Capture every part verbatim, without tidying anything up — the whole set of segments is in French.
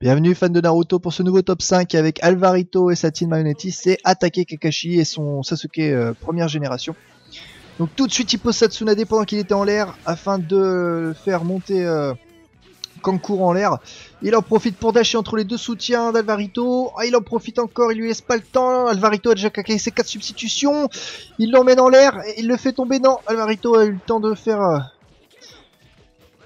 Bienvenue fans de Naruto pour ce nouveau top cinq avec Alvarito et Satine Mayonetti. C'est attaquer Kakashi et son Sasuke euh, première génération. Donc tout de suite il pose sa Tsunade pendant qu'il était en l'air afin de faire monter euh, Kankuro en l'air. Il en profite pour dasher entre les deux soutiens d'Alvarito. Ah, il en profite encore, il lui laisse pas le temps. Alvarito a déjà claqué ses quatre substitutions. Il l'emmène en l'air et il le fait tomber. Non, Alvarito a eu le temps de faire... Euh,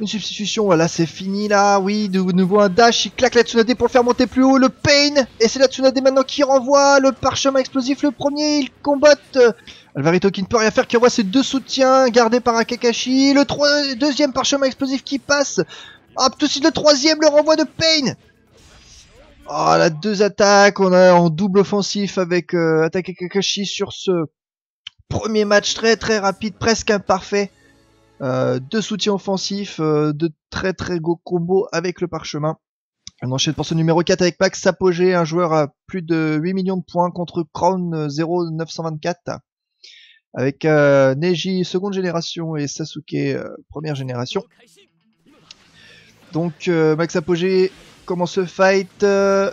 Une substitution, voilà, c'est fini là, oui, de nouveau un dash, il claque la Tsunade pour le faire monter plus haut, le Pain, et c'est la Tsunade maintenant qui renvoie le parchemin explosif, le premier, il combatte Alvarito qui ne peut rien faire, qui envoie ses deux soutiens, gardés par un Kakashi, le trois... deuxième parchemin explosif qui passe, hop, tout de suite le troisième, le renvoi de Pain. Oh, la deux attaques, on est en double offensif avec euh, attaque et Kakashi sur ce premier match très très rapide, presque imparfait. Euh, deux soutiens offensifs, euh, de très très gros combos avec le parchemin. On enchaîne pour ce numéro quatre avec Max Apogé, un joueur à plus de huit millions de points contre Crown zéro neuf cent vingt-quatre. Avec euh, Neji seconde génération et Sasuke euh, première génération. Donc euh, Max Apogé commence ce fight. Euh,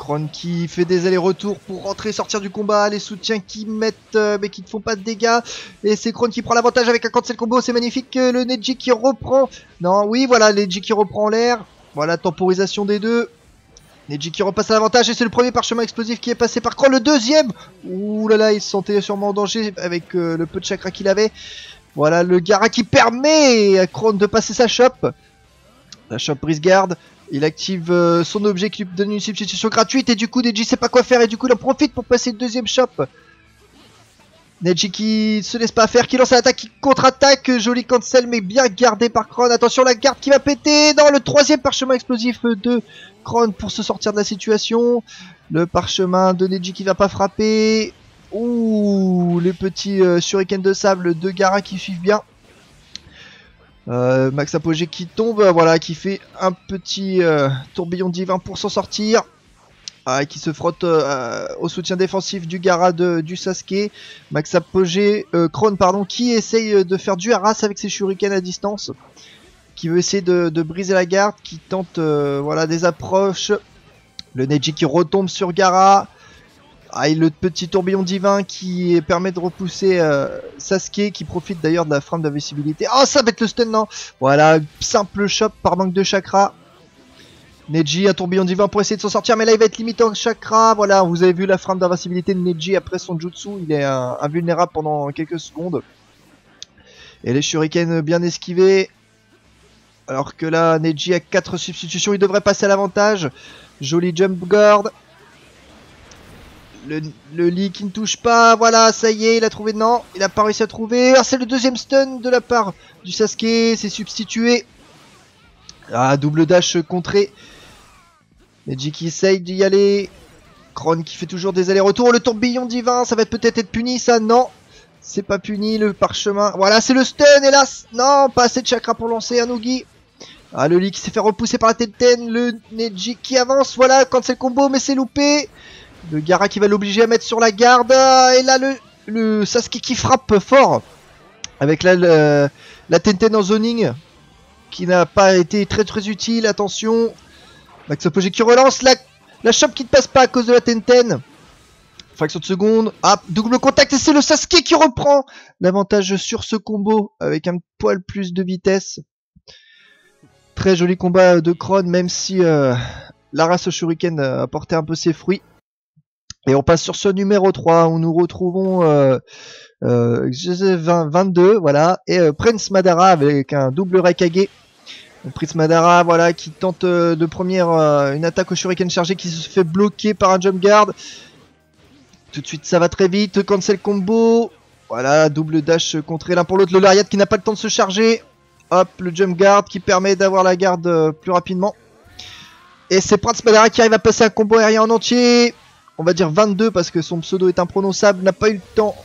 Crown qui fait des allers-retours pour rentrer et sortir du combat, les soutiens qui mettent euh, mais qui ne font pas de dégâts, et c'est Crown qui prend l'avantage avec un cancel combo, c'est magnifique, le Neji qui reprend, non oui voilà Neji qui reprend l'air, voilà temporisation des deux, Neji qui repasse à l'avantage et c'est le premier parchemin explosif qui est passé par Crown, le deuxième, ouh là là il se sentait sûrement en danger avec euh, le peu de chakra qu'il avait, voilà le Gara qui permet à Crown de passer sa chope, la chope prise garde. Il active euh, son objet qui lui donne une substitution gratuite et du coup Neji sait pas quoi faire et du coup il en profite pour passer le deuxième shop. Neji qui se laisse pas faire, qui lance l'attaque, qui contre-attaque, joli cancel mais bien gardé par Crown. Attention la garde qui va péter dans le troisième parchemin explosif de Crown pour se sortir de la situation. Le parchemin de Neji qui va pas frapper. Ouh, les petits euh, shurikens de sable de Gara qui suivent bien. Euh, Max Apogé qui tombe, voilà, qui fait un petit euh, tourbillon divin pour s'en sortir, ah, qui se frotte euh, au soutien défensif du Gara de, du Sasuke. Max Apogé, euh, Crown pardon, qui essaye de faire du harass avec ses shurikens à distance, qui veut essayer de, de briser la garde, qui tente euh, voilà des approches. Le Neji qui retombe sur Gara. Ah, et le petit tourbillon divin qui permet de repousser euh, Sasuke, qui profite d'ailleurs de la frame d'invisibilité. Oh, ça bête le stun, non? Voilà, simple chop par manque de chakra. Neji, un tourbillon divin pour essayer de s'en sortir, mais là il va être limité en chakra. Voilà, vous avez vu la frame d'invincibilité de Neji après son jutsu. Il est euh, invulnérable pendant quelques secondes. Et les shurikens bien esquivés. Alors que là, Neji a quatre substitutions, il devrait passer à l'avantage. Joli jump guard. Le, le Lee qui ne touche pas, voilà, ça y est, il a trouvé, non, il a pas réussi à trouver, ah, c'est le deuxième stun de la part du Sasuke, c'est substitué, ah, double dash contré, Neji qui essaye d'y aller, Crown qui fait toujours des allers-retours, le tourbillon divin, ça va peut-être être puni ça, non, c'est pas puni, le parchemin, voilà, c'est le stun, hélas, non, pas assez de chakra pour lancer un Lugui. Ah, le Lee qui s'est fait repousser par la Tenten, le Neji qui avance, voilà, quand c'est le combo, mais c'est loupé. Le Gara qui va l'obliger à mettre sur la garde. Et là, le, le Sasuke qui frappe fort. Avec la, le, la Tenten en zoning. Qui n'a pas été très très utile. Attention. Max Apogé qui relance. La, la chope qui ne passe pas à cause de la Tenten. Fraction de seconde. Ah, double contact. Et c'est le Sasuke qui reprend l'avantage sur ce combo. Avec un poil plus de vitesse. Très joli combat de Crown. Même si euh, la race au shuriken a porté un peu ses fruits. Et on passe sur ce numéro trois où nous retrouvons euh, euh, vingt-deux, voilà, et euh, Prince Madara avec un double Raikage. Donc, Prince Madara, voilà, qui tente euh, de première euh, une attaque au shuriken chargé qui se fait bloquer par un jump guard. Tout de suite, ça va très vite, cancel combo, voilà, double dash contré l'un pour l'autre, le Lariat qui n'a pas le temps de se charger. Hop, le jump guard qui permet d'avoir la garde euh, plus rapidement. Et c'est Prince Madara qui arrive à passer un combo aérien en entier. On va dire vingt-deux parce que son pseudo est imprononçable, n'a pas eu le temps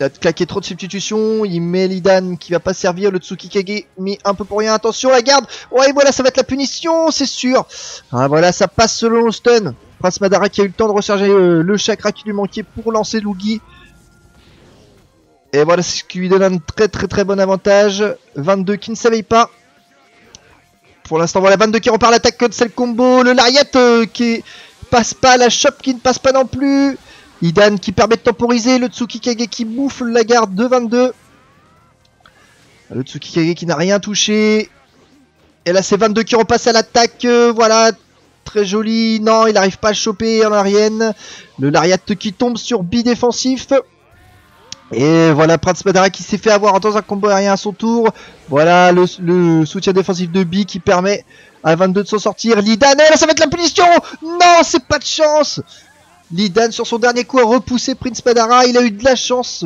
de claquer trop de substitutions. Il met l'Idan qui va pas servir, le Tsuki Kage mis un peu pour rien. Attention, la garde. Ouais, voilà, ça va être la punition, c'est sûr. Ah, voilà, ça passe selon le stun. Prince Madara qui a eu le temps de recharger euh, le chakra qui lui manquait pour lancer Lugui. Et voilà, ce qui lui donne un très très très bon avantage. vingt-deux qui ne s'éveille pas. Pour l'instant, voilà vingt-deux qui repart l'attaque code celle combo. Le Lariat euh, qui passe pas. La chope qui ne passe pas non plus. Idan qui permet de temporiser. Le Tsuki Kage qui bouffe la garde de vingt-deux. Le Tsuki Kage qui n'a rien touché. Et là, c'est vingt-deux qui repasse à l'attaque. Euh, voilà. Très joli. Non, il n'arrive pas à choper en arrière. Le Lariat qui tombe sur bi défensif. Et voilà Prince Madara qui s'est fait avoir dans un combo aérien à son tour. Voilà le, le soutien défensif de Bi qui permet à vingt-deux de s'en sortir. Lidan, et là ça va être la punition. Non, c'est pas de chance. Lidan sur son dernier coup a repoussé Prince Madara. Il a eu de la chance.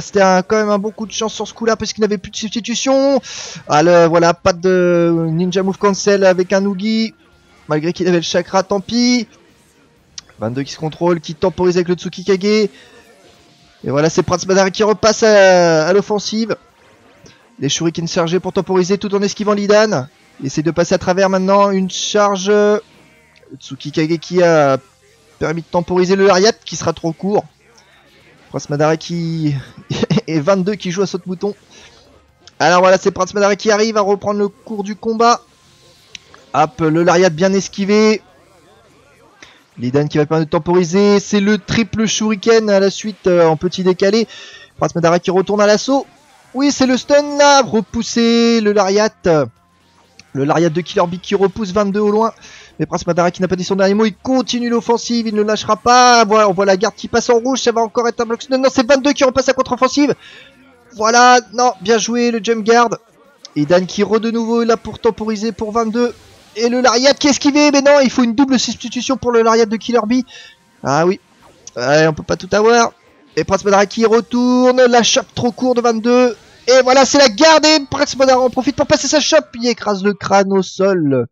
C'était quand même un bon coup de chance sur ce coup là parce qu'il n'avait plus de substitution. Alors voilà, pas de ninja move cancel avec un Nugi. Malgré qu'il avait le chakra, tant pis. vingt-deux qui se contrôle, qui temporise avec le Tsuki Kage. Et voilà, c'est Prince Madara qui repasse à, à l'offensive. Les shurikens chargés pour temporiser tout en esquivant Lidan. Il essaie de passer à travers maintenant une charge. Tsuki Kage qui a permis de temporiser le Lariat qui sera trop court. Prince Madara qui... et vingt-deux qui joue à saute-mouton. Alors voilà, c'est Prince Madara qui arrive à reprendre le cours du combat. Hop, le Lariat bien esquivé. Lidan qui va permettre de temporiser, c'est le triple shuriken à la suite euh, en petit décalé. Prince Madara qui retourne à l'assaut. Oui, c'est le stun là, repoussé, le Lariat. Le Lariat de Killer B qui repousse vingt-deux au loin. Mais Prince Madara qui n'a pas dit son dernier mot, il continue l'offensive, il ne lâchera pas. Voilà, on voit la garde qui passe en rouge, ça va encore être un bloc. Non, non, c'est vingt-deux qui repasse à contre-offensive. Voilà, non, bien joué le jump guard. Idan qui re de nouveau là pour temporiser pour vingt-deux. Et le Lariat qui est esquivé, mais non, il faut une double substitution pour le Lariat de Killer B. Ah oui, ouais, on peut pas tout avoir. Et Prince Madara qui retourne, la chope trop court de vingt-deux. Et voilà, c'est la garde et Prince Madara en profite pour passer sa chope. Il écrase le crâne au sol.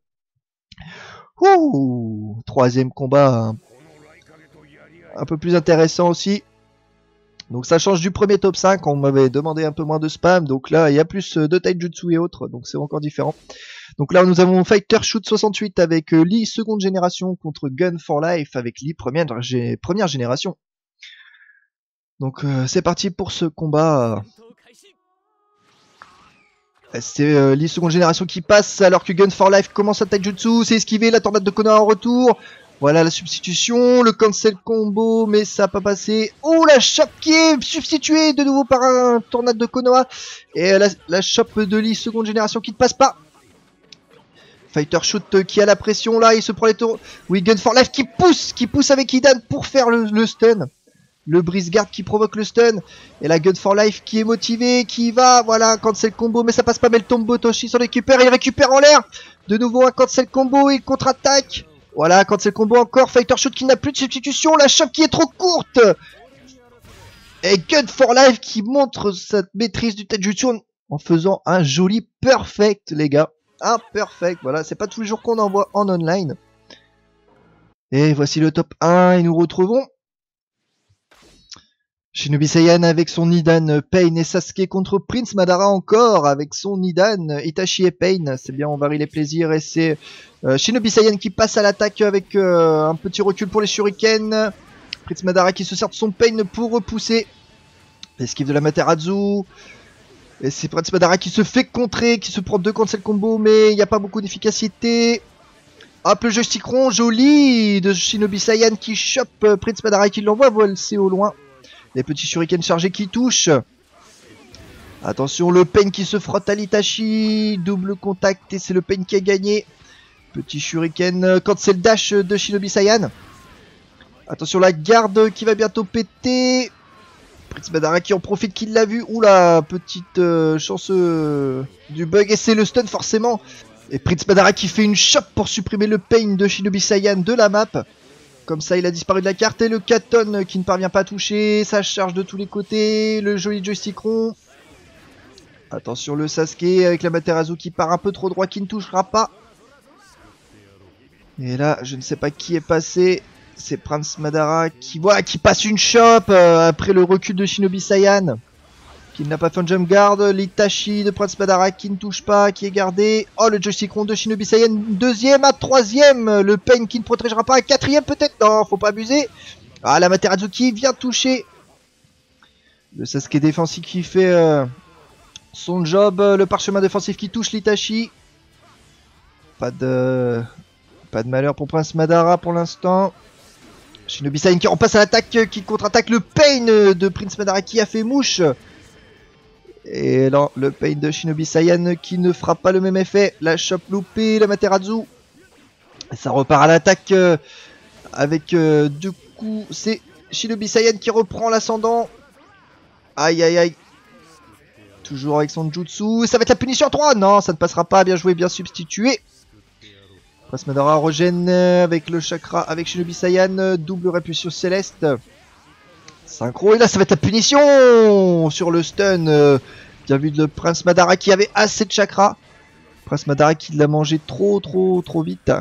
Ouh, troisième combat un peu plus intéressant aussi. Donc ça change du premier top cinq, on m'avait demandé un peu moins de spam. Donc là, il y a plus de taijutsu et autres, donc c'est encore différent. Donc là, nous avons Fighter Shoot soixante-huit avec Lee seconde génération contre Gun for Life avec Lee première, gé première génération. Donc euh, c'est parti pour ce combat. C'est euh, Lee seconde génération qui passe alors que Gun for Life commence à taijutsu. C'est esquivé, la tornade de Konoha en retour. Voilà la substitution, le cancel combo, mais ça n'a pas passé. Oh, la chope qui est substituée de nouveau par un tornade de Konoha. Et la, la chope de Lee seconde génération qui ne passe pas. Fighter Shoot qui a la pression là, il se prend les tours. Oui, Gun for Life qui pousse, qui pousse avec Idan pour faire le, le stun. Le Breeze Guard qui provoque le stun. Et la Gun for Life qui est motivée, qui va, voilà, cancel combo, mais ça passe pas, mais le Tombo Toshi s'en récupère, il récupère en l'air. De nouveau un cancel combo, il contre-attaque. Voilà, cancel combo encore, Fighter Shoot qui n'a plus de substitution, la chope qui est trop courte. Et Gun for Life qui montre sa maîtrise du taijutsu en faisant un joli perfect, les gars. Ah, perfect, voilà, c'est pas tous les jours qu'on en voit en online. Et voici le top un, et nous retrouvons Shinobi Saiyan avec son Nidan Pain et Sasuke contre Prince Madara encore avec son Nidan Itachi et Pain. C'est bien, on varie les plaisirs et c'est euh, Shinobi Saiyan qui passe à l'attaque avec euh, un petit recul pour les shurikens. Prince Madara qui se sert de son Pain pour repousser. Esquive de la Materazu. Et c'est Prince Madara qui se fait contrer, qui se prend deux cancel combo, mais il n'y a pas beaucoup d'efficacité. Hop, le jeu citron, joli de Shinobi Saiyan qui chope Prince Madara et qui l'envoie volser au loin. Les petits shurikens chargés qui touchent. Attention, le Pain qui se frotte à l'Itachi. Double contact et c'est le Pain qui a gagné. Petit shuriken cancel dash de Shinobi Saiyan. Attention, la garde qui va bientôt péter. Prince Madara qui en profite, qu'il l'a vu. Oula, petite euh, chance euh, du bug. Et c'est le stun forcément. Et Prince Madara qui fait une chope pour supprimer le Pain de Shinobi Saiyan de la map. Comme ça, il a disparu de la carte. Et le Katon qui ne parvient pas à toucher. Ça charge de tous les côtés. Le joli joystick rond. Attention, le Sasuke avec la Materazu qui part un peu trop droit, qui ne touchera pas. Et là, je ne sais pas qui est passé. C'est Prince Madara qui voit, qui passe une chope euh, après le recul de Shinobi Saiyan. Qui n'a pas fait un jump guard. L'Itachi de Prince Madara qui ne touche pas, qui est gardé. Oh, le joystick rond de Shinobi Saiyan. Deuxième à troisième. Le Pain qui ne protégera pas. Quatrième peut-être. Non, faut pas abuser. Ah, la Materazu qui vient toucher. Le Sasuke défensif qui fait euh, son job. Le parchemin défensif qui touche l'Itachi. Pas de... Pas de malheur pour Prince Madara pour l'instant. Shinobi Saiyan qui repasse à l'attaque, qui contre-attaque le Pain de Prince Madara qui a fait mouche. Et non, le Pain de Shinobi Saiyan qui ne fera pas le même effet. La chope loupée, la Materazu. Et ça repart à l'attaque avec deux coups. C'est Shinobi Saiyan qui reprend l'ascendant. Aïe aïe aïe. Toujours avec son jutsu. Et ça va être la punition trois. Non, ça ne passera pas. Bien joué, bien substitué. Prince Madara regen avec le chakra, avec Shinobi Saiyan, double répulsion céleste. Synchro, et là ça va être la punition sur le stun. Bien vu de le Prince Madara qui avait assez de chakra. Prince Madara qui l'a mangé trop trop trop vite.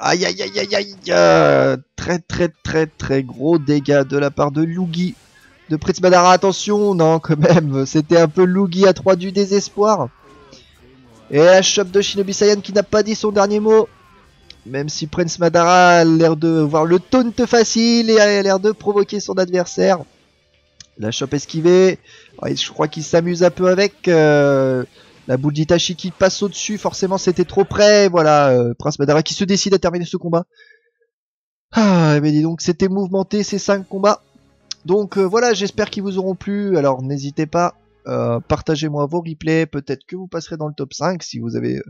Aïe aïe aïe aïe aïe. Euh, très très très très gros dégâts de la part de Lugui. De Prince Madara, attention, non quand même, c'était un peu Lugui à trois du désespoir. Et la chope de Shinobi Saiyan qui n'a pas dit son dernier mot. Même si Prince Madara a l'air de voir le taunt facile et a l'air de provoquer son adversaire. La chope esquivée. Alors, je crois qu'il s'amuse un peu avec. Euh, la boule d'Itachi qui passe au-dessus. Forcément, c'était trop près. Voilà, euh, Prince Madara qui se décide à terminer ce combat. Ah, mais dis donc, c'était mouvementé ces cinq combats. Donc euh, voilà, j'espère qu'ils vous auront plu. Alors n'hésitez pas. Euh, partagez-moi vos replays, peut-être que vous passerez dans le top cinq si vous avez euh,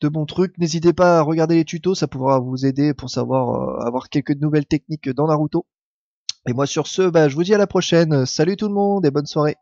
de bons trucs. N'hésitez pas à regarder les tutos, ça pourra vous aider pour savoir euh, avoir quelques nouvelles techniques dans Naruto. Et moi sur ce, bah, je vous dis à la prochaine. Salut tout le monde et bonne soirée.